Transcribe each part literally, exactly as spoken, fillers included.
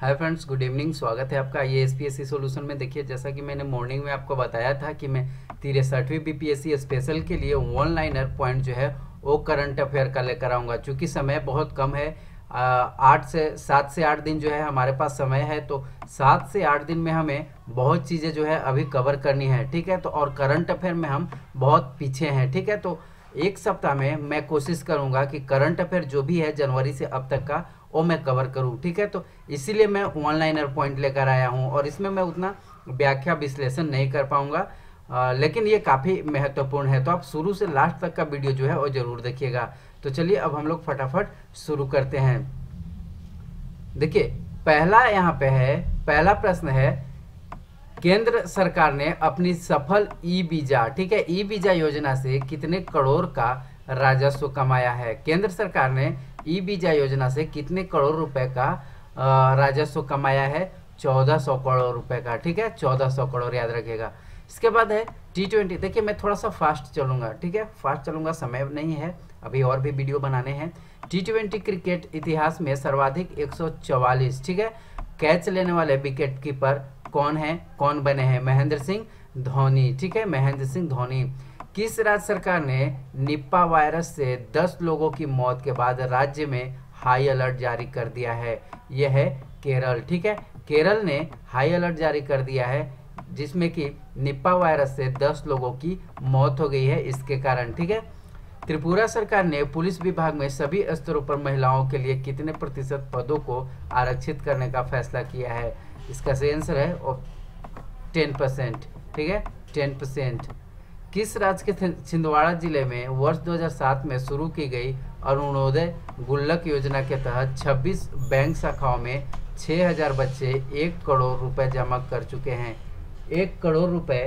Hi friends, good evening. स्वागत है आपका I A S P S C solution में। देखिए, जैसा कि मैंने मॉर्निंग में आपको बताया था कि मैं तिरसठवीं B P S C special के लिए वन लाइनर पॉइंट जो है वो करंट अफेयर का लेकर आऊँगा। चूँकि समय बहुत कम है, आठ से सात से आठ दिन जो है हमारे पास समय है, तो सात से आठ दिन में हमें बहुत चीज़ें जो है अभी कवर करनी है, ठीक है। तो और करंट अफेयर में हम बहुत पीछे हैं, ठीक है। तो एक सप्ताह में मैं कोशिश करूँगा कि करंट अफेयर जो भी है जनवरी से अब तक का वो मैं कवर करूँ, ठीक है। तो इसीलिए मैं वन लाइनर पॉइंट लेकर आया हूँ और इसमें मैं उतना व्याख्या विश्लेषण नहीं कर पाऊँगा, लेकिन ये काफ़ी महत्वपूर्ण है। तो आप शुरू से लास्ट तक का वीडियो जो है वो जरूर देखिएगा। तो चलिए अब हम लोग फटाफट शुरू करते हैं। देखिए, पहला यहाँ पे है, पहला प्रश्न है, केंद्र सरकार ने अपनी सफल ई वीजा, ठीक है, ई वीजा योजना से कितने करोड़ का राजस्व कमाया है। केंद्र सरकार ने ई वीजा योजना से कितने करोड़ रुपए का राजस्व कमाया है, चौदह सौ करोड़ रुपए का, ठीक है, चौदह सौ करोड़ याद रखेगा। इसके बाद है टी ट्वेंटी। देखिए, मैं थोड़ा सा फास्ट चलूँगा, ठीक है, फास्ट चलूँगा, समय नहीं है, अभी और भी वीडियो बनाने हैं। टी ट्वेंटी क्रिकेट इतिहास में सर्वाधिक एक सौ चवालीस, ठीक है, कैच लेने वाले विकेट कीपर कौन है, कौन बने हैं, महेंद्र सिंह धोनी, ठीक है, महेंद्र सिंह धोनी। किस राज्य सरकार ने निपा वायरस से दस लोगों की मौत के बाद राज्य में हाई अलर्ट जारी कर दिया है, यह है केरल, ठीक है, केरल ने हाई अलर्ट जारी कर दिया है, जिसमें कि निपा वायरस से दस लोगों की मौत हो गई है इसके कारण, ठीक है। त्रिपुरा सरकार ने पुलिस विभाग में सभी स्तरों पर महिलाओं के लिए कितने प्रतिशत पदों को आरक्षित करने का फैसला किया है, इसका सही आंसर है और टेन परसेंट, ठीक है, टेन परसेंट। किस राज्य के छिंदवाड़ा जिले में वर्ष दो हज़ार सात में शुरू की गई अरुणोदय गुल्लक योजना के तहत छब्बीस बैंक शाखाओं में छह हज़ार बच्चे एक करोड़ रुपए जमा कर चुके हैं, एक करोड़ रुपए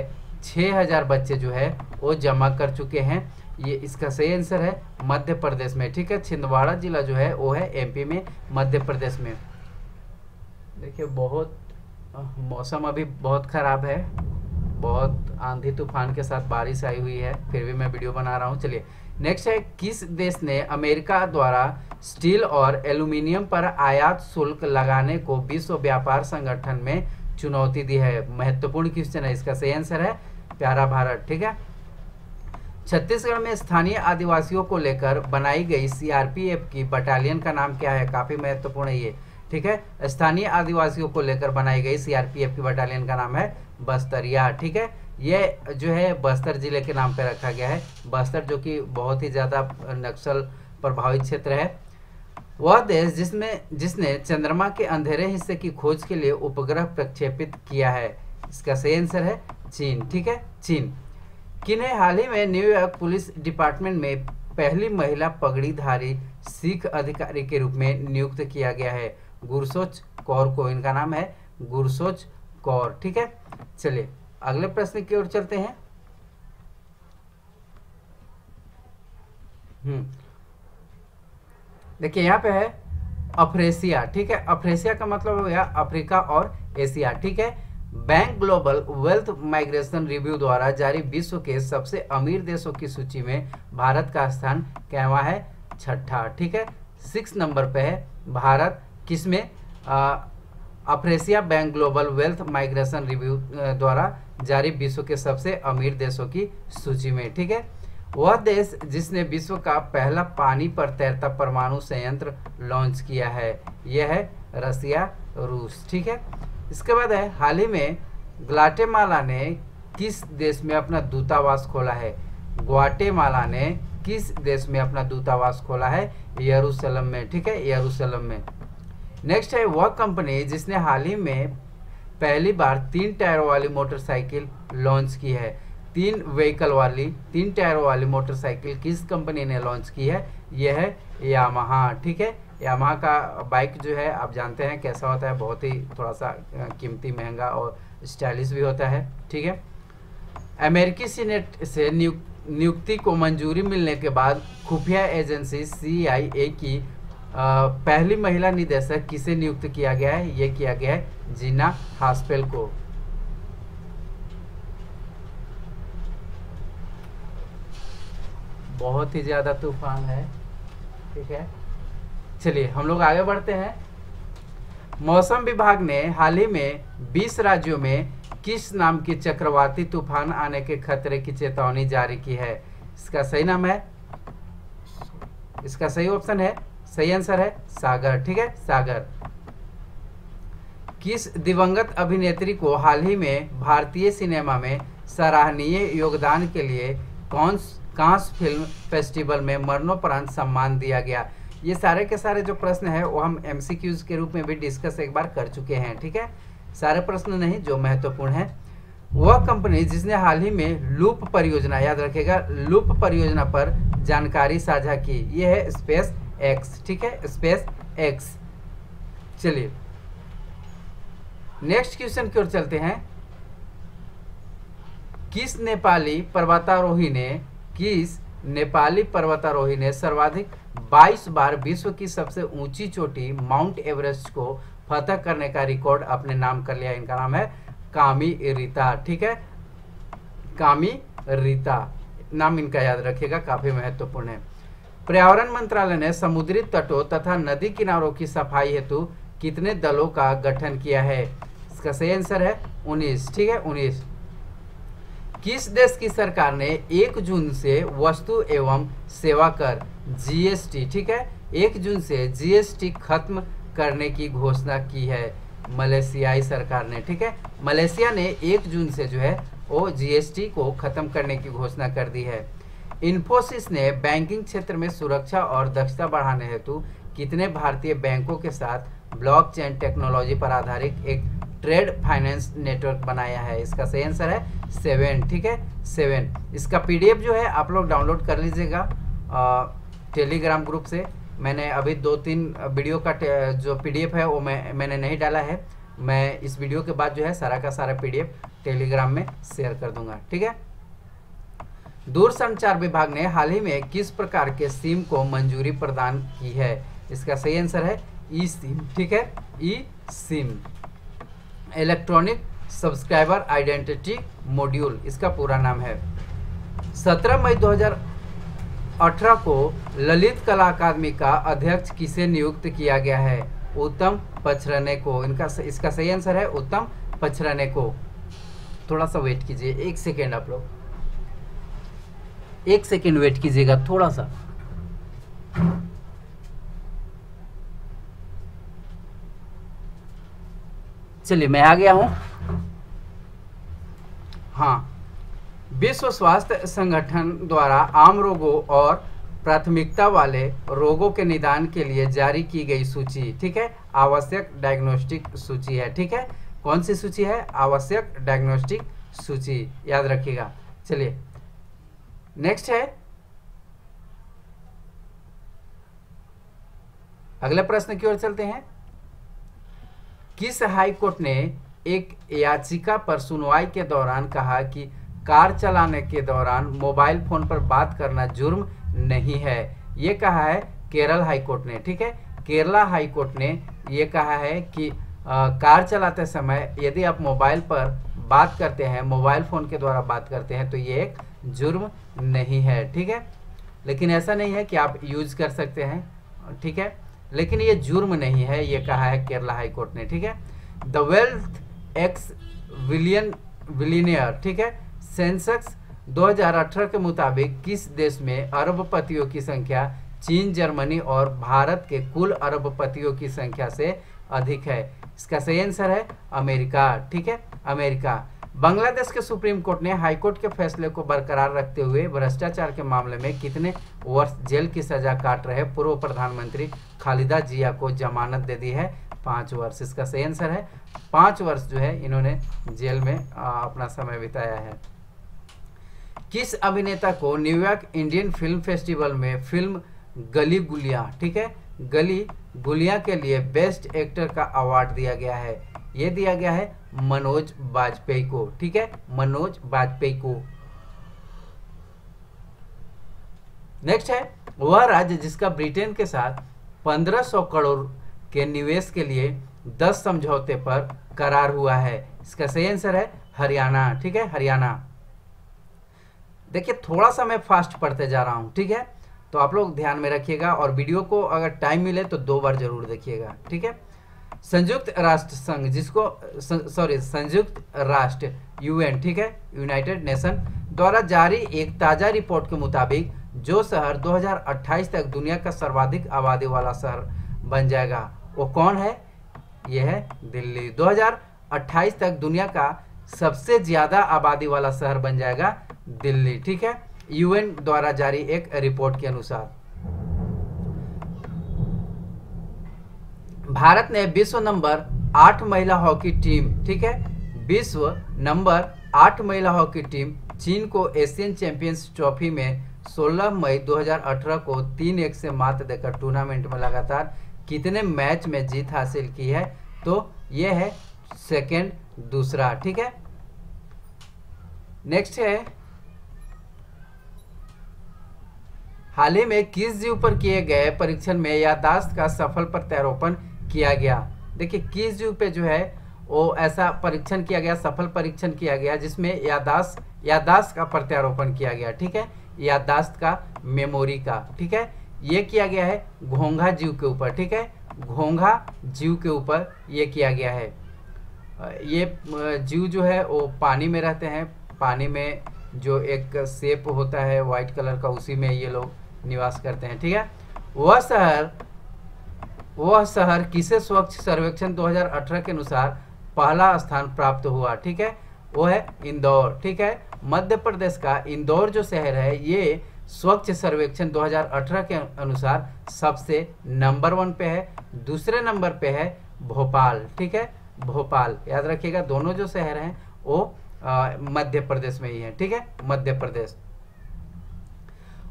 छह हज़ार बच्चे जो है वो जमा कर चुके हैं, ये इसका सही आंसर है मध्य प्रदेश में, ठीक है, छिंदवाड़ा जिला जो है वो है एमपी में, मध्य प्रदेश में। देखिए, बहुत मौसम अभी बहुत ख़राब है, बहुत आंधी तूफान के साथ बारिश आई हुई है, फिर भी मैं वीडियो बना रहा हूँ। चलिए, नेक्स्ट है, किस देश ने अमेरिका द्वारा स्टील और एल्यूमिनियम पर आयात शुल्क लगाने को विश्व व्यापार संगठन में चुनौती दी है, महत्वपूर्ण क्वेश्चन है, इसका सही आंसर है प्यारा भारत, ठीक है। छत्तीसगढ़ में स्थानीय आदिवासियों को लेकर बनाई गई सीआरपीएफ की बटालियन का नाम क्या है, काफी महत्वपूर्ण है ये, ठीक है, स्थानीय आदिवासियों को लेकर बनाई गई सीआरपीएफ की बटालियन का नाम है बस्तरिया, ठीक है, ये जो है बस्तर जिले के नाम पर रखा गया है, बस्तर जो कि बहुत ही ज्यादा नक्सल प्रभावित क्षेत्र है। वह देश जिसमें जिसने चंद्रमा के अंधेरे हिस्से की खोज के लिए उपग्रह प्रक्षेपित किया है, इसका सही आंसर है चीन, ठीक है, चीन। किन्हें हाल ही में न्यूयॉर्क पुलिस डिपार्टमेंट में पहली महिला पगड़ीधारी सिख अधिकारी के रूप में नियुक्त किया गया है, गुरसोच कौर को, इनका नाम है गुरसोच कौर, ठीक है। चलिए अगले प्रश्न की ओर चलते हैं। हम्म देखिए, यहाँ पे है अफ्रेसिया, ठीक है, अफ्रेसिया का मतलब हो गया अफ्रीका और एशिया, ठीक है। Bank global wealth migration review द्वारा जारी विश्व के सबसे अमीर देशों की सूची में भारत का स्थान कहवा है, छठा, ठीक है, सिक्स नंबर पे है भारत, किसमें, अफ्रेसिया bank global wealth migration review द्वारा जारी विश्व के सबसे अमीर देशों की सूची में, ठीक है। वह देश जिसने विश्व का पहला पानी पर तैरता परमाणु संयंत्र लॉन्च किया है, यह है रसिया, रूस, ठीक है। इसके बाद है, हाल ही में ग्वाटेमाला ने किस देश में अपना दूतावास खोला है, ग्वाटेमाला ने किस देश में अपना दूतावास खोला है, यरूशलेम में, ठीक है, यरूशलेम में। नेक्स्ट है, वह कंपनी जिसने हाल ही में पहली बार तीन टायरों वाली मोटरसाइकिल लॉन्च की है, तीन व्हीकल वाली, तीन टायरों वाली मोटरसाइकिल किस कंपनी ने लॉन्च की है, यह है यामाहा, ठीक है, यामाहा का बाइक जो है आप जानते हैं कैसा होता है, बहुत ही थोड़ा सा कीमती, महंगा और स्टाइलिश भी होता है, ठीक है। अमेरिकी सीनेट से नियुक्ति को मंजूरी मिलने के बाद खुफिया एजेंसी सीआईए की आ, पहली महिला निदेशक किसे नियुक्त किया गया है, ये किया गया है जीना हास्पेल को। बहुत ही ज़्यादा तूफान है, ठीक है। चलिए हम लोग आगे बढ़ते हैं। मौसम विभाग ने हाल ही में बीस राज्यों में किस नाम के चक्रवाती तूफान आने के खतरे की चेतावनी जारी की है। इसका सही नाम है, इसका सही ऑप्शन है, सही आंसर है सागर। ठीक है, सागर। किस दिवंगत अभिनेत्री को हाल ही में भारतीय सिनेमा में सराहनीय योगदान के लिए कौन कांस फिल्म फेस्टिवल में मरणोपरांत सम्मान दिया गया। ये सारे के सारे जो प्रश्न है वो हम एमसीक्यूज के रूप में भी डिस्कस एक बार कर चुके हैं। ठीक है, सारे प्रश्न नहीं, जो महत्वपूर्ण है। वह कंपनी जिसने हाल ही में लूप परियोजना, याद रखेगा, लूप परियोजना पर जानकारी साझा की, ये है स्पेस एक्स। ठीक है, स्पेस एक्स। चलिए नेक्स्ट क्वेश्चन की ओर चलते हैं। किस नेपाली पर्वतारोही ने किस नेपाली पर्वतारोही ने सर्वाधिक बाईस बार विश्व की सबसे ऊंची चोटी माउंट एवरेस्ट को फतह करने का रिकॉर्ड अपने नाम कर लिया। इनका नाम है कामी रीता। ठीक है, कामी रीता नाम इनका याद रखिएगा, काफी महत्वपूर्ण है। पर्यावरण मंत्रालय ने समुद्री तटों तथा नदी किनारों की सफाई हेतु कितने दलों का गठन किया है। इसका सही आंसर है उन्नीस। ठीक है, उन्नीस। किस देश की सरकार ने एक जून से वस्तु एवं सेवा कर जीएसटी, ठीक है, एक जून से जीएसटी खत्म करने की घोषणा की है। मलेशियाई सरकार ने, ठीक है, मलेशिया ने एक जून से जो है वो जीएसटी को खत्म करने की घोषणा कर दी है। इन्फोसिस ने बैंकिंग क्षेत्र में सुरक्षा और दक्षता बढ़ाने हेतु कितने भारतीय बैंकों के साथ ब्लॉकचेन टेक्नोलॉजी पर आधारित एक ट्रेड फाइनेंस नेटवर्क बनाया है। इसका सही आंसर है सेवन। ठीक है, सेवन। इसका पीडीएफ जो है आप लोग डाउनलोड कर लीजिएगा टेलीग्राम ग्रुप से। मैंने अभी दो तीन वीडियो का जो पीडीएफ है वो मैं मैंने नहीं डाला है। मैं इस वीडियो के बाद जो है सारा का सारा पीडीएफ टेलीग्राम में शेयर कर दूंगा। ठीक है, दूरसंचार विभाग ने हाल ही में किस प्रकार के सिम को मंजूरी प्रदान की है। इसका सही आंसर है ई सिम। ठीक है, e SIM, electronic subscriber identity module इसका पूरा नाम है। सत्रह मई दो हज़ार अठारह को ललित कला अकादमी का अध्यक्ष किसे नियुक्त किया गया है। उत्तम पचरने को। इनका इसका सही आंसर है उत्तम पचरने को। थोड़ा सा वेट कीजिए, एक सेकेंड, आप लोग एक सेकेंड वेट कीजिएगा थोड़ा सा। चलिए मैं आ गया हूं। हाँ, विश्व स्वास्थ्य संगठन द्वारा आम रोगों और प्राथमिकता वाले रोगों के निदान के लिए जारी की गई सूची, ठीक है, आवश्यक डायग्नोस्टिक सूची है। ठीक है, कौन सी सूची है, आवश्यक डायग्नोस्टिक सूची, याद रखिएगा। चलिए नेक्स्ट है, अगले प्रश्न की ओर चलते हैं। किस हाई कोर्ट ने एक याचिका पर सुनवाई के दौरान कहा कि कार चलाने के दौरान मोबाइल फोन पर बात करना जुर्म नहीं है। ये कहा है केरल हाई कोर्ट ने। ठीक है, केरला हाई कोर्ट ने ये कहा है कि आ, कार चलाते समय यदि आप मोबाइल पर बात करते हैं, मोबाइल फोन के द्वारा बात करते हैं, तो ये एक जुर्म नहीं है। ठीक है, लेकिन ऐसा नहीं है कि आप यूज कर सकते हैं, ठीक है, लेकिन ये जुर्म नहीं है, ये कहा है केरला हाई कोर्ट ने। ठीक है, the wealth ex billion billionaire, ठीक है, सेंसेक्स दो हज़ार अठारह के मुताबिक किस देश में अरबपतियों की संख्या चीन, जर्मनी और भारत के कुल अरबपतियों की संख्या से अधिक है। इसका सही आंसर है अमेरिका। ठीक है, अमेरिका। बांग्लादेश के सुप्रीम कोर्ट ने हाईकोर्ट के फैसले को बरकरार रखते हुए भ्रष्टाचार के मामले में कितने वर्ष जेल की सजा काट रहे पूर्व प्रधानमंत्री खालिदा जिया को जमानत दे दी है, पाँच वर्ष। इसका सही आंसर है पाँच वर्ष जो है इन्होंने जेल में अपना समय बिताया है। किस अभिनेता को न्यूयॉर्क इंडियन फिल्म फेस्टिवल में फिल्म गली गुलिया, ठीक है, गली गुलिया के लिए बेस्ट एक्टर का अवार्ड दिया गया है। ये दिया गया है मनोज बाजपेयी को। ठीक है, मनोज बाजपेयी को। नेक्स्ट है, वह राज्य जिसका ब्रिटेन के साथ पंद्रह सौ करोड़ के निवेश के लिए दस समझौते पर करार हुआ है। इसका सही आंसर है हरियाणा। ठीक है, हरियाणा। देखिए थोड़ा सा मैं फास्ट पढ़ते जा रहा हूँ, ठीक है, तो आप लोग ध्यान में रखिएगा और वीडियो को अगर टाइम मिले तो दो बार जरूर देखिएगा। ठीक है, संयुक्त राष्ट्र संघ जिसको सॉरी संयुक्त राष्ट्र यूएन ठीक है यूनाइटेड नेशन द्वारा जारी एक ताजा रिपोर्ट के मुताबिक जो शहर दो हज़ार अट्ठाईस तक दुनिया का सर्वाधिक आबादी वाला शहर बन जाएगा वो कौन है? यह है दिल्ली। दो हज़ार अट्ठाईस तक दुनिया का सबसे ज़्यादा आबादी वाला शहर बन जाएगा दिल्ली ठीक है यूएन द्वारा जारी एक रिपोर्ट के अनुसार। भारत ने विश्व नंबर आठ महिला हॉकी टीम ठीक है विश्व नंबर आठ महिला हॉकी टीम चीन को एशियन चैंपियंस ट्रॉफी में सोलह मई दो हज़ार अठारह को तीन एक से मात देकर टूर्नामेंट में लगातार कितने मैच में जीत हासिल की है? तो यह है सेकंड दूसरा ठीक है। नेक्स्ट है हाल ही में किस जीव पर किए गए परीक्षण में याददाश्त का सफल प्रत्यारोपण किया गया? देखिए किस जीव पे जो है वो ऐसा परीक्षण किया गया सफल परीक्षण किया गया जिसमें याददाश्त याददाश्त का प्रत्यारोपण किया गया ठीक है याददाश्त का मेमोरी का ठीक है ये किया गया है घोंघा जीव के ऊपर ठीक है घोंघा जीव के ऊपर ये किया गया है। ये जीव जो है वो पानी में रहते हैं पानी में जो एक शेप होता है वाइट कलर का उसी में ये लोग निवास करते हैं ठीक है। वह शहर वह शहर किसे स्वच्छ सर्वेक्षण दो हज़ार अठारह के अनुसार पहला स्थान प्राप्त हुआ? ठीक है वो है इंदौर ठीक है मध्य प्रदेश का इंदौर जो शहर है ये स्वच्छ सर्वेक्षण दो हज़ार अठारह के अनुसार सबसे नंबर वन पे है। दूसरे नंबर पे है भोपाल ठीक है भोपाल याद रखिएगा दोनों जो शहर हैं वो मध्य प्रदेश में ही है ठीक है मध्य प्रदेश।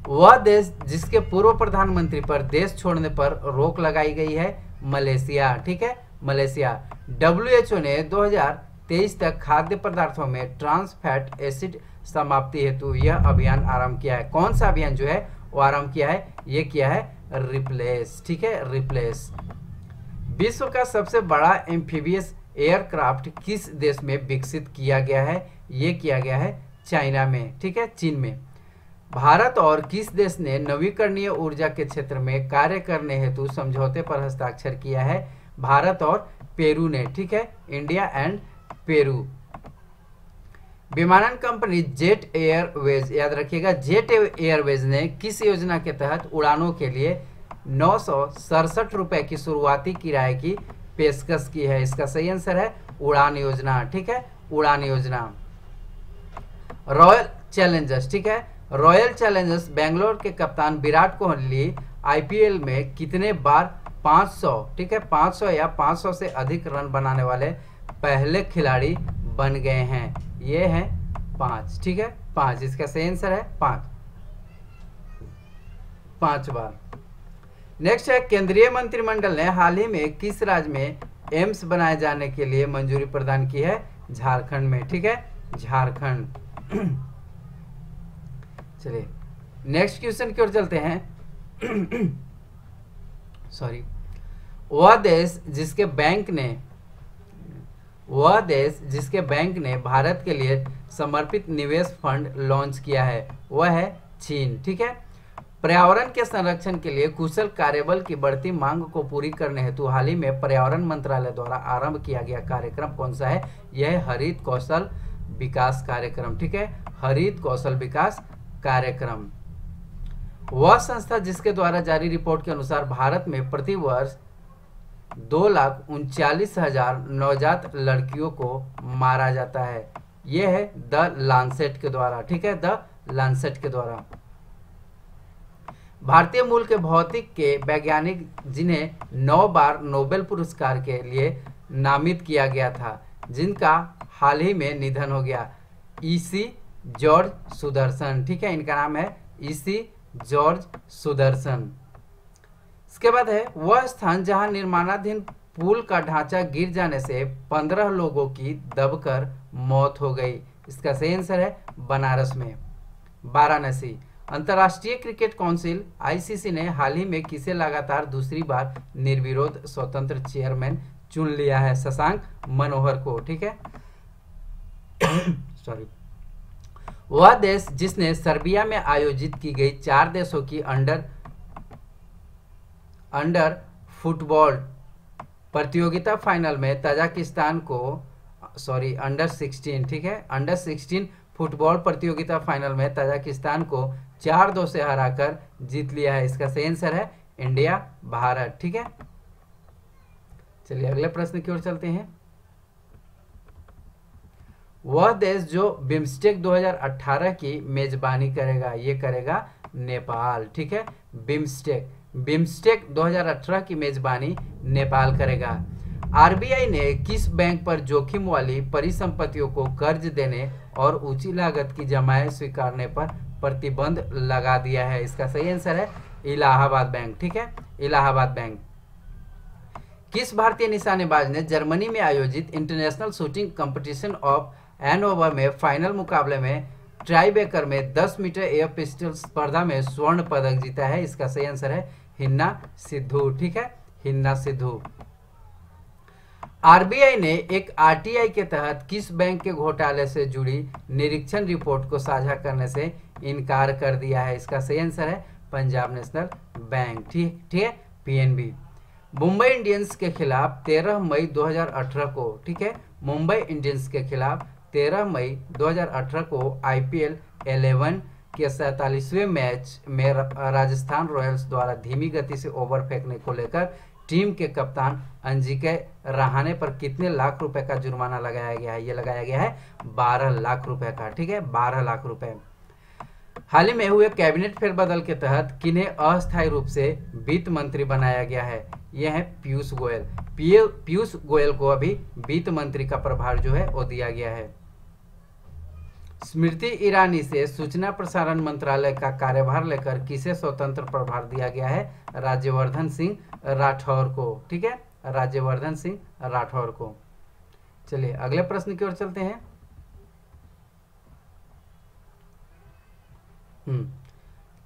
वह देश जिसके पूर्व प्रधानमंत्री पर देश छोड़ने पर रोक लगाई गई है मलेशिया ठीक है मलेशिया। डब्ल्यू एच ओ ने दो हज़ार तेईस तक खाद्य पदार्थों में ट्रांस फैट एसिड समाप्ति हेतु यह अभियान आरंभ किया है। कौन सा अभियान जो है वो आरंभ किया है? ये किया है रिप्लेस ठीक है रिप्लेस। विश्व का सबसे बड़ा एम्फीबियस एयरक्राफ्ट किस देश में विकसित किया गया है? ये किया गया है चाइना में ठीक है चीन में। भारत और किस देश ने नवीकरणीय ऊर्जा के क्षेत्र में कार्य करने हेतु समझौते पर हस्ताक्षर किया है? भारत और पेरू ने ठीक है इंडिया एंड पेरू। विमानन कंपनी जेट एयरवेज याद रखिएगा जेट एयरवेज ने किस योजना के तहत उड़ानों के लिए नौ सौ सड़सठ रुपये की शुरुआती किराए की पेशकश की है? इसका सही आंसर है उड़ान योजना ठीक है उड़ान योजना। रॉयल चैलेंजर्स ठीक है रॉयल चैलेंजर्स बेंगलोर के कप्तान विराट कोहली आईपीएल में कितने बार पाँच सौ ठीक है पाँच सौ या पाँच सौ से अधिक रन बनाने वाले पहले खिलाड़ी बन गए हैं? ये हैं पांच ठीक है पांच इसका सही आंसर है पांच पांच बार। नेक्स्ट है केंद्रीय मंत्रिमंडल ने हाल ही में किस राज्य में एम्स बनाए जाने के लिए मंजूरी प्रदान की है? झारखंड में ठीक है झारखंड। चलिए नेक्स्ट क्वेश्चन की ओर चलते हैं सॉरी वह देश जिसके बैंक ने वह देश जिसके बैंक ने भारत के लिए समर्पित निवेश फंड लॉन्च किया है? वह है चीन ठीक है। पर्यावरण के संरक्षण के लिए कुशल कार्यबल की बढ़ती मांग को पूरी करने हेतु हाल ही में पर्यावरण मंत्रालय द्वारा आरंभ किया गया कार्यक्रम कौन सा है? यह हरित कौशल विकास कार्यक्रम ठीक है हरित कौशल विकास कार्यक्रम। वह संस्था जिसके द्वारा जारी रिपोर्ट के अनुसार भारत में प्रतिवर्ष दो लाख उनचालीस हजार नवजात लड़कियों को मारा जाता है। यह है द लांसेट के द्वारा ठीक है द लांसेट के द्वारा। भारतीय मूल के भौतिक के वैज्ञानिक जिन्हें नौ बार नोबेल पुरस्कार के लिए नामित किया गया था जिनका हाल ही में निधन हो गया ईसी जॉर्ज सुदर्शन ठीक है इनका नाम है ईसी जॉर्ज सुदर्शन। इसके बाद है वह स्थान जहां निर्माणाधीन पुल का ढांचा गिर जाने से पंद्रह लोगों की दबकर मौत हो गई। इसका सही आंसर है बनारस में वाराणसी। अंतर्राष्ट्रीय क्रिकेट काउंसिल आईसीसी ने हाल ही में किसे लगातार दूसरी बार निर्विरोध स्वतंत्र चेयरमैन चुन लिया है? शशांक मनोहर को ठीक है सॉरी। वह देश जिसने सर्बिया में आयोजित की गई चार देशों की अंडर अंडर फुटबॉल प्रतियोगिता फाइनल में तजाकिस्तान को सॉरी अंडर सिक्सटीन ठीक है अंडर सिक्सटीन फुटबॉल प्रतियोगिता फाइनल में तजाकिस्तान को चार दो से हराकर जीत लिया है। इसका सही आंसर है इंडिया भारत। ठीक है, चलिए अगले प्रश्न की ओर चलते हैं। वह देश जो बिम्स्टेक दो हज़ार अठारह की मेजबानी करेगा, ये करेगा नेपाल। ठीक है, बिम्स्टेक बिम्स्टेक दो हज़ार अठारह की मेजबानी नेपाल करेगा। आरबीआई ने किस बैंक पर जोखिम वाली परिसंपत्तियों को कर्ज देने और ऊंची लागत की जमाएं स्वीकारने पर प्रतिबंध लगा दिया है? इसका सही आंसर है इलाहाबाद बैंक। ठीक है, इलाहाबाद बैंक। किस भारतीय निशानेबाज ने जर्मनी में आयोजित international shooting competition of Hanover में फाइनल मुकाबले में ट्राइबेकर में दस मीटर एयर पिस्टल स्पर्धा में स्वर्ण पदक जीता है? इसका सही आंसर है हिन्ना सिद्धू। ठीक है, हिन्ना सिद्धू। आरबीआई ने एक आरटीआई के तहत किस बैंक के घोटाले से जुड़ी निरीक्षण रिपोर्ट को साझा करने से इनकार कर दिया है? इसका सही आंसर है पंजाब नेशनल बैंक। ठीक ठीक है, पीएनबी। मुंबई इंडियंस के खिलाफ तेरह मई दो हज़ार अठारह को ठीक है मुंबई इंडियंस के खिलाफ तेरह मई दो हज़ार अठारह को आईपीएल इलेवन के सैंतालीसवें मैच में राजस्थान रॉयल्स द्वारा धीमी गति से ओवर फेंकने को लेकर टीम के कप्तान अंजिके रहाणे पर कितने लाख रुपए का जुर्माना लगाया गया है? ये लगाया गया है बारह लाख रुपए का। ठीक है, बारह लाख रुपए। हाल ही में हुए कैबिनेट फेरबदल के तहत किन्हें अस्थायी रूप से वित्त मंत्री बनाया गया है? यह है पीयूष गोयल। पीयूष गोयल को अभी वित्त मंत्री का प्रभार जो है वो दिया गया है। स्मृति ईरानी से सूचना प्रसारण मंत्रालय का कार्यभार लेकर किसे स्वतंत्र प्रभार दिया गया है? राज्यवर्धन सिंह राठौर को। ठीक है, राज्यवर्धन सिंह राठौर को। चलिए अगले प्रश्न की ओर चलते हैं। हम्म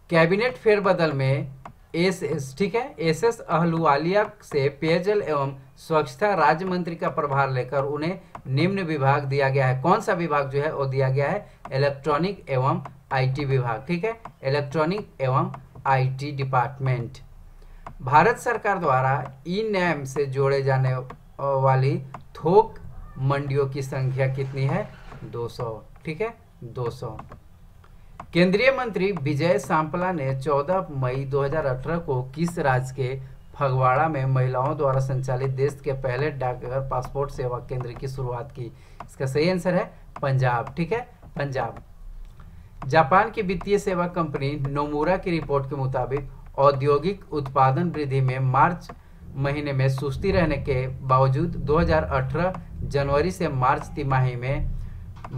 कैबिनेट फेरबदल में एसएस ठीक है एसएस अहलूवालिया से पेयजल एवं स्वच्छता राज्य मंत्री का प्रभार लेकर उन्हें निम्न विभाग दिया गया है। कौन सा विभाग जो है वो दिया गया है? इलेक्ट्रॉनिक एवं आईटी विभाग। ठीक है, इलेक्ट्रॉनिक एवं आईटी डिपार्टमेंट। भारत सरकार द्वारा ई नैम से जोड़े जाने वाली थोक मंडियों की संख्या कितनी है? दो सौ। ठीक है, दो सौ। केंद्रीय मंत्री विजय सांपला ने चौदह मई दो हज़ार अठारह को किस राज्य के फगवाड़ा में महिलाओं द्वारा संचालित देश के पहले डाकघर पासपोर्ट सेवा केंद्र की शुरुआत की? इसका सही आंसर है पंजाब। ठीक है, पंजाब। जापान की वित्तीय सेवा कंपनी नोमुरा की रिपोर्ट के मुताबिक औद्योगिक उत्पादन वृद्धि में मार्च महीने में सुस्ती रहने के बावजूद दो हज़ार अठारह जनवरी से मार्च तिमाही में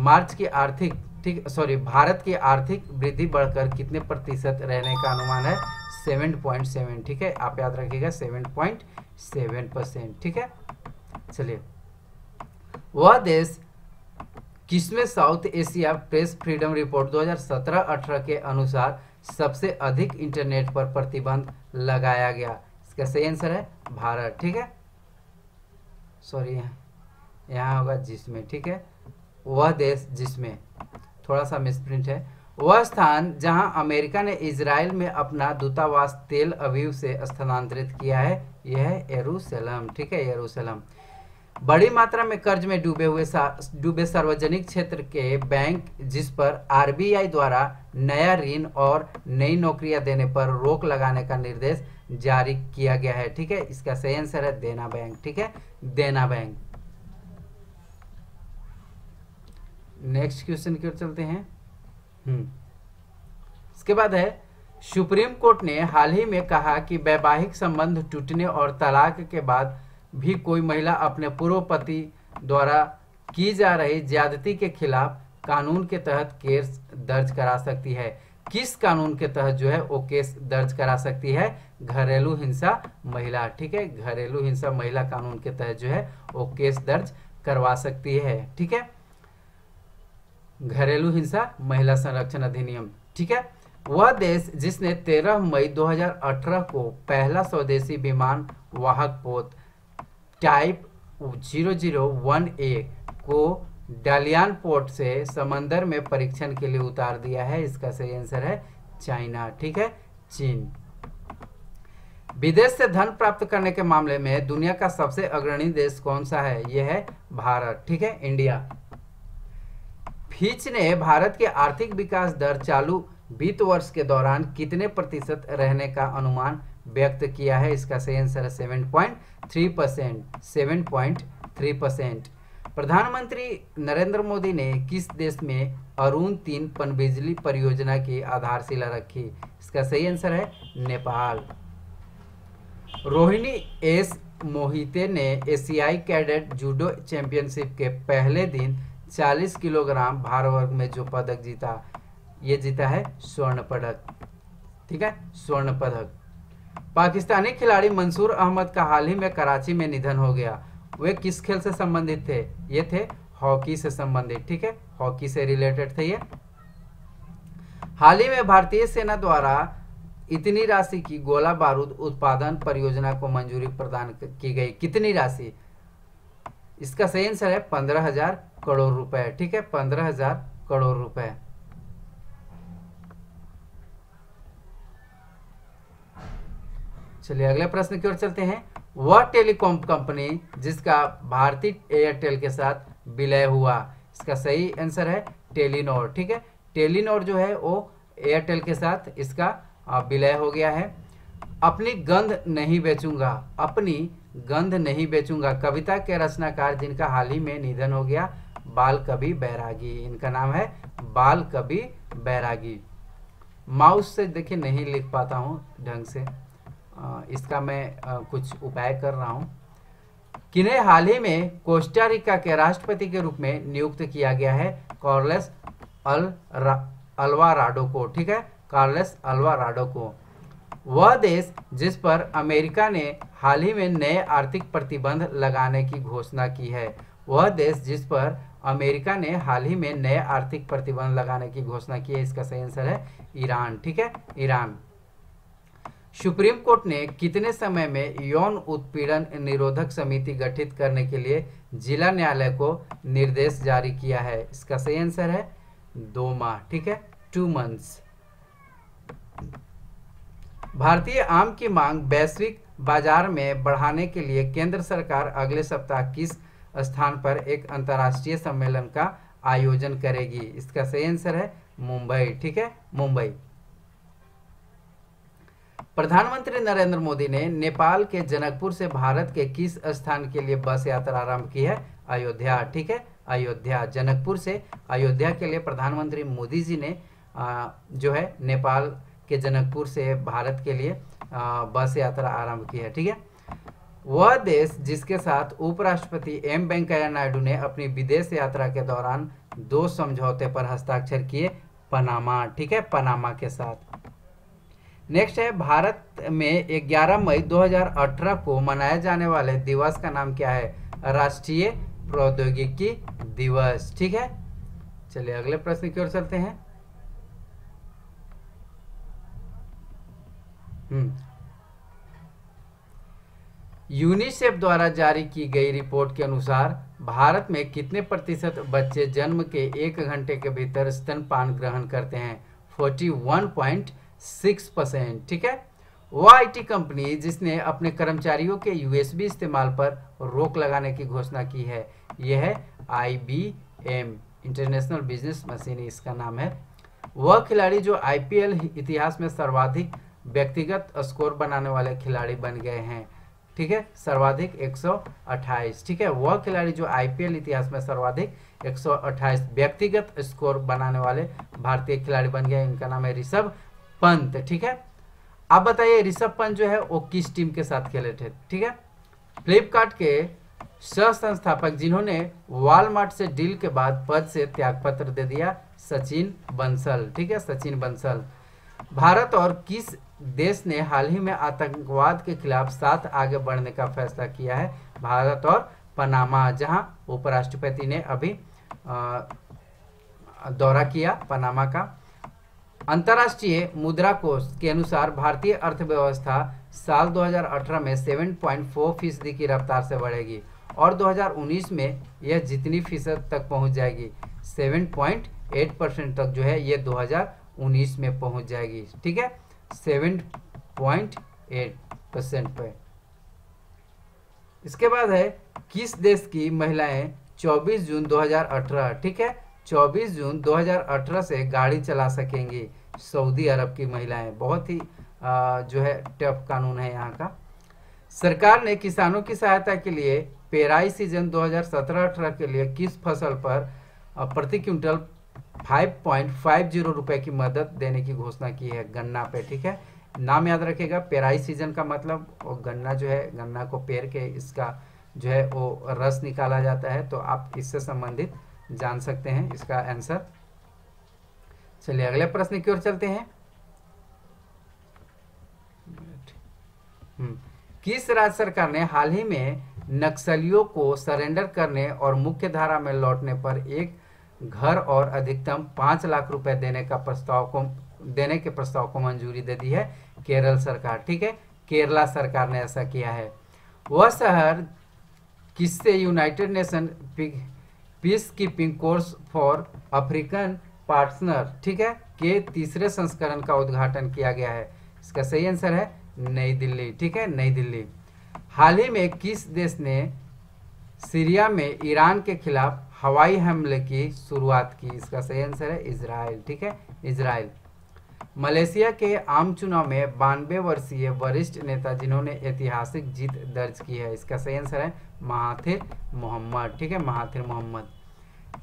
मार्च की आर्थिक ठीक सॉरी भारत की आर्थिक वृद्धि बढ़कर कितने प्रतिशत रहने का अनुमान है? सात पॉइंट सात। ठीक है, आप याद रखिएगा सात पॉइंट सात परसेंट। ठीक है, चलिए वह देश किसमें South Asia press freedom report दो हज़ार सत्रह अठारह के अनुसार सबसे अधिक इंटरनेट पर प्रतिबंध लगाया गया? इसका सही आंसर है भारत। ठीक है, सॉरी यहाँ होगा जिसमें ठीक है वह देश जिसमें थोड़ा सा मिसप्रिंट है। वह स्थान जहां अमेरिका ने इजराइल में अपना दूतावास तेल अवीव से स्थानांतरित किया है, यह है येरूशलेम। ठीक है, येरूशलेम। बड़ी मात्रा में कर्ज में डूबे हुए डूबे सार्वजनिक क्षेत्र के बैंक जिस पर आरबीआई द्वारा नया ऋण और नई नौकरियां देने पर रोक लगाने का निर्देश जारी किया गया है। ठीक है, इसका सही आंसर है देना बैंक। ठीक है, देना बैंक। नेक्स्ट क्वेश्चन की ओर चलते हैं। हम्म इसके बाद है सुप्रीम कोर्ट ने हाल ही में कहा कि वैवाहिक संबंध टूटने और तलाक के बाद भी कोई महिला अपने पूर्व पति द्वारा की जा रही ज्यादती के खिलाफ कानून के तहत केस दर्ज करा सकती है। किस कानून के तहत जो है वो केस दर्ज करा सकती है? घरेलू हिंसा महिला। ठीक है, घरेलू हिंसा महिला कानून के तहत जो है वो केस दर्ज करवा सकती है। ठीक है, घरेलू हिंसा महिला संरक्षण अधिनियम। ठीक है, वह देश जिसने तेरह मई दो हज़ार अठारह को पहला स्वदेशी विमान वाहक पोत type zero zero one A को डालियान पोर्ट से समंदर में परीक्षण के लिए उतार दिया है? इसका सही आंसर है चाइना। ठीक है, चीन। विदेश से धन प्राप्त करने के मामले में दुनिया का सबसे अग्रणी देश कौन सा है? यह है भारत, ठीक है, इंडिया। फिच ने भारत के आर्थिक विकास दर चालू वित्त वर्ष के दौरान कितने प्रतिशत रहने का अनुमान व्यक्त किया है? इसका सही आंसर है seven point three percent, seven point three percent. प्रधानमंत्री नरेंद्र मोदी ने किस देश में अरुण तीन पनबिजली परियोजना की आधारशिला रखी? इसका सही आंसर है नेपाल। रोहिणी एस मोहिते ने एशियाई कैडेट जूडो चैंपियनशिप के पहले दिन चालीस किलोग्राम भार वर्ग में जो पदक जीता, ये जीता है स्वर्ण पदक, ठीक है, स्वर्ण पदक। पाकिस्तानी खिलाड़ी मंसूर अहमद का हाल ही में कराची में निधन हो गया। वे किस खेल से संबंधित थे? ये थे हॉकी से संबंधित, ठीक है, हॉकी से रिलेटेड थे ये। हाल ही में भारतीय सेना द्वारा इतनी राशि की गोला बारूद उत्पादन परियोजना को मंजूरी प्रदान की गई, कितनी राशि? इसका सही आंसर है पंद्रह हजार करोड़ रुपए, ठीक है, पंद्रह हजार करोड़ रुपए। चलिए अगले प्रश्न की ओर चलते हैं। वह टेलीकॉम कंपनी जिसका भारतीय एयरटेल के साथ विलय हुआ, इसका सही आंसर है टेलीनॉर, ठीक है, टेलीनॉर जो है वो एयरटेल के साथ इसका विलय हो गया है। अपनी गंध नहीं बेचूंगा, अपनी गंध नहीं बेचूंगा कविता के रचनाकार जिनका हाल ही में निधन हो गया, बाल कवि बैरागी, इनका नाम है बाल कवि बैरागी। माउस से देखिए नहीं लिख पाता हूँ ढंग से, इसका मैं कुछ उपाय कर रहा हूँ। किन्हें हाल ही में कोस्टारिका के राष्ट्रपति के रूप में नियुक्त किया गया है? कार्लेस अल अल्वाराडो को, ठीक है, कार्लेस अल्वाराडो को। वह देश जिस पर अमेरिका ने हाल ही में नए आर्थिक प्रतिबंध लगाने की घोषणा की है, वह देश जिस पर अमेरिका ने हाल ही में नए आर्थिक प्रतिबंध लगाने की घोषणा की है, इसका सही आंसर है ईरान, ठीक है, ईरान। सुप्रीम कोर्ट ने कितने समय में यौन उत्पीड़न निरोधक समिति गठित करने के लिए जिला न्यायालय को निर्देश जारी किया है? इसका सही आंसर है दो माह, ठीक है, टू मंथ्स। भारतीय आम की मांग वैश्विक बाजार में बढ़ाने के लिए केंद्र सरकार अगले सप्ताह किस स्थान पर एक अंतर्राष्ट्रीय सम्मेलन का आयोजन करेगी? इसका सही आंसर है मुंबई, ठीक है, मुंबई। प्रधानमंत्री नरेंद्र मोदी ने नेपाल के जनकपुर से भारत के किस स्थान के लिए बस यात्रा आरंभ की है? अयोध्या, ठीक है, अयोध्या। जनकपुर से अयोध्या के लिए प्रधानमंत्री मोदी जी ने आ, जो है नेपाल के जनकपुर से भारत के लिए आ, बस यात्रा आरंभ की है, ठीक है। वह देश जिसके साथ उपराष्ट्रपति एम वेंकैया नायडू ने अपनी विदेश यात्रा के दौरान दो समझौते पर हस्ताक्षर किए, पनामा, ठीक है, पनामा के साथ। नेक्स्ट है, भारत में ग्यारह मई दो हज़ार अठारह को मनाया जाने वाले दिवस का नाम क्या है? राष्ट्रीय प्रौद्योगिकी दिवस, ठीक है। चलिए अगले प्रश्न की ओर चलते हैं। यूनिसेफ द्वारा जारी की गई रिपोर्ट के अनुसार भारत में कितने प्रतिशत बच्चे जन्म के एक घंटे के भीतर स्तनपान ग्रहण करते हैं? इकतालीस पॉइंट सिक्स परसेंट, ठीक है। वह आई टी कंपनी जिसने अपने कर्मचारियों के यूएसबी इस्तेमाल पर रोक लगाने की घोषणा की है, यह है I B M, international business machine, इसका नाम है। वह खिलाड़ी जो आई पी एल इतिहास में सर्वाधिक व्यक्तिगत स्कोर बनाने वाले खिलाड़ी बन गए हैं, ठीक है, सर्वाधिक एक सौ अट्ठाईस, ठीक है। वह खिलाड़ी जो आई पी एल इतिहास में सर्वाधिक एक सौ अट्ठाईस व्यक्तिगत स्कोर बनाने वाले भारतीय खिलाड़ी बन गए, इनका नाम है ऋषभ पंत, ठीक है। आप बताइए ऋषभ पंत जो है वो किस टीम के साथ खेले थे, ठीक है। फ्लिपकार्ट के सह संस्थापक जिन्होंने वॉलमार्ट से डील के बाद पद से त्यागपत्र दे दिया, सचिन बंसल, ठीक है, सचिन बंसल। भारत और किस देश ने हाल ही में आतंकवाद के खिलाफ साथ आगे बढ़ने का फैसला किया है? भारत और पनामा, जहां उपराष्ट्रपति ने अभी दौरा किया पनामा का। अंतर्राष्ट्रीय मुद्रा कोष के अनुसार भारतीय अर्थव्यवस्था साल दो हज़ार अठारह में सात पॉइंट चार फीसदी की रफ्तार से बढ़ेगी और दो हज़ार उन्नीस में यह जितनी फीसद तक पहुंच जाएगी, सात पॉइंट आठ परसेंट तक जो है यह दो हज़ार उन्नीस में पहुंच जाएगी, ठीक है, सात पॉइंट आठ। परसेंट पर। इसके बाद है किस देश की महिलाएं चौबीस जून दो हज़ार अठारह, ठीक है, चौबीस जून दो हज़ार अठारह से गाड़ी चला सकेंगी। सऊदी अरब की महिलाएं, बहुत ही आ, जो है टफ कानून है यहाँ का। सरकार ने किसानों की सहायता के लिए पेराई सीजन दो हज़ार सत्रह अठारह के लिए किस फसल पर प्रति क्विंटल पाँच पॉइंट पाँच शून्य रुपए की मदद देने की घोषणा की है? गन्ना पे, ठीक है, नाम याद रखेगा, पेराई सीजन का मतलब वो गन्ना जो है, गन्ना को पेर के इसका जो है वो रस निकाला जाता है, तो आप इससे संबंधित जान सकते हैं इसका आंसर। चलिए अगले प्रश्न की ओर चलते हैं। किस राज्य सरकार ने हाल ही में नक्सलियों को सरेंडर करने और मुख्य धारा में लौटने पर एक घर और अधिकतम पाँच लाख रुपए देने का प्रस्ताव को देने के प्रस्ताव को मंजूरी दे दी है? केरल सरकार, ठीक है, केरला सरकार ने ऐसा किया है। वह शहर किससे United nation peace keeping course for African partner, ठीक है, के तीसरे संस्करण का उद्घाटन किया गया है? इसका सही आंसर है नई दिल्ली, ठीक है, नई दिल्ली। हाल ही में किस देश ने सीरिया में ईरान के खिलाफ हवाई हमले की शुरुआत की? इसका सही आंसर है इजराइल, ठीक है, इजराइल। मलेशिया के आम चुनाव में बानवे वर्षीय वरिष्ठ नेता जिन्होंने ऐतिहासिक जीत दर्ज की है? इसका सही आंसर है महाथिर मोहम्मद, ठीक है, महाथिर मोहम्मद।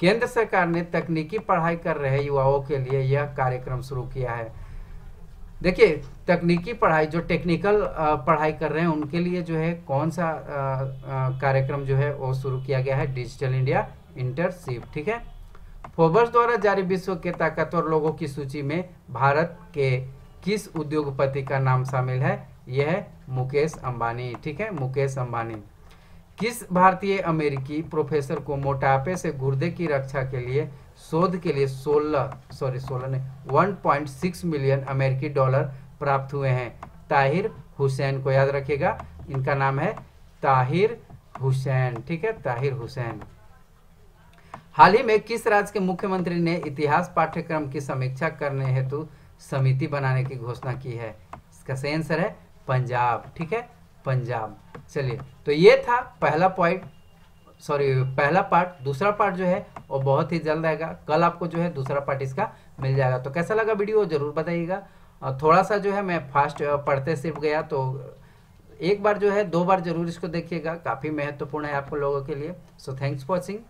केंद्र सरकार ने तकनीकी पढ़ाई कर रहे युवाओं के लिए यह कार्यक्रम शुरू किया है। देखिए, तकनीकी पढ़ाई, जो टेक्निकल पढ़ाई कर रहे हैं उनके लिए जो है कौन सा कार्यक्रम जो है वो शुरू किया गया है? डिजिटल इंडिया इंटर्नशिप, ठीक है। फोर्ब्स द्वारा जारी विश्व के ताकतवर लोगों की सूची में भारत के किस उद्योगपति का नाम शामिल है? यह है मुकेश अंबानी, ठीक है, मुकेश अंबानी। किस भारतीय अमेरिकी प्रोफेसर को मोटापे से गुर्दे की रक्षा के लिए शोध के लिए सोलह सॉरी सोलह ने वन पॉइंट सिक्स मिलियन अमेरिकी डॉलर प्राप्त हुए हैं? ताहिर हुसैन को याद रखिएगा, इनका नाम है ताहिर हुसैन, ठीक है, ताहिर हुसैन। हाल ही में किस राज्य के मुख्यमंत्री ने इतिहास पाठ्यक्रम की समीक्षा करने हेतु समिति बनाने की घोषणा की है? इसका सही आंसर है पंजाब, ठीक है, पंजाब। चलिए, तो ये था पहला पॉइंट, सॉरी पहला पार्ट। दूसरा पार्ट जो है वो बहुत ही जल्द आएगा, कल आपको जो है दूसरा पार्ट इसका मिल जाएगा। तो कैसा लगा वीडियो जरूर बताइएगा। थोड़ा सा जो है मैं फास्ट पढ़ते सिर्फ गया, तो एक बार जो है दो बार जरूर इसको देखिएगा, काफ़ी महत्वपूर्ण है आपको लोगों के लिए। So thanks for watching.